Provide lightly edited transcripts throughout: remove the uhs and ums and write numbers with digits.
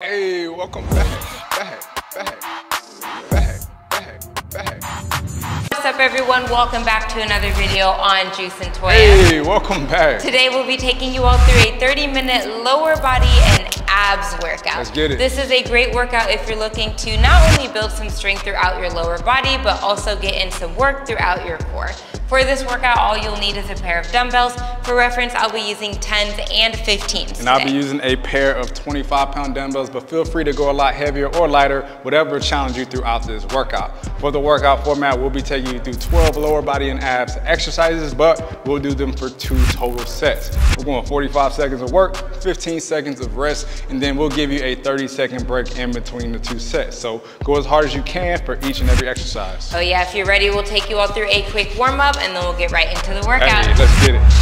Hey, welcome back. What's up, everyone? Welcome back to another video on Juice and Toya. Hey, welcome back. Today we'll be taking you all through a 30-minute lower body and abs workout. Let's get it. This is a great workout if you're looking to not only build some strength throughout your lower body, but also get in some work throughout your core. For this workout, all you'll need is a pair of dumbbells. For reference, I'll be using 10s and 15s today. And I'll be using a pair of 25-pound dumbbells, but feel free to go a lot heavier or lighter, whatever challenge you throughout this workout. For the workout format, we'll be taking you through 12 lower body and abs exercises, but we'll do them for 2 total sets. We're going 45 seconds of work, 15 seconds of rest, and then we'll give you a 30-second break in between the 2 sets. So go as hard as you can for each and every exercise. Oh yeah, if you're ready, we'll take you all through a quick warm-up, and then we'll get right into the workout. Hey, let's get it.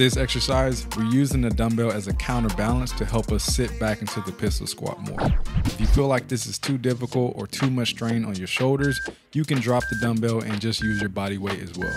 this exercise, we're using the dumbbell as a counterbalance to help us sit back into the pistol squat more. If you feel like this is too difficult or too much strain on your shoulders, you can drop the dumbbell and just use your body weight as well.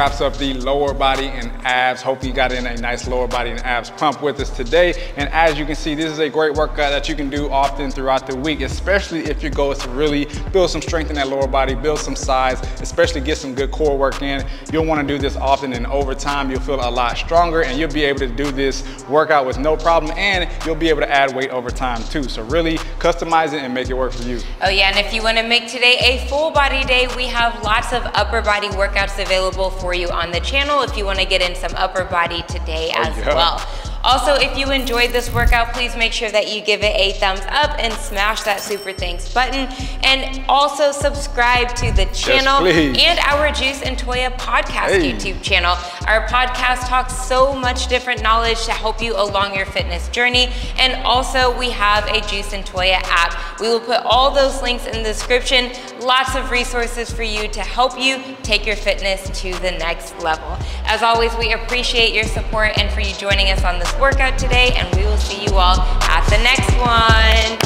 wraps up the lower body and abs. Hope you got in a nice lower body and abs pump with us today. And as you can see, this is a great workout that you can do often throughout the week, especially if your goal is to really build some strength in that lower body, build some size, especially get some good core work in. You'll want to do this often, and over time, you'll feel a lot stronger and you'll be able to do this workout with no problem, and you'll be able to add weight over time too. So really customize it and make it work for you. Oh yeah, and if you want to make today a full body day, we have lots of upper body workouts available for you on the channel if you want to get in some upper body today as well. Also, if you enjoyed this workout, please make sure that you give it a thumbs up and smash that super thanks button. And also subscribe to the channel and our Juice and Toya podcast YouTube channel. Our podcast talks so much different knowledge to help you along your fitness journey. And also we have a Juice and Toya app. We will put all those links in the description. Lots of resources for you to help you take your fitness to the next level. As always, we appreciate your support and for you joining us on this workout today, and we will see you all at the next one.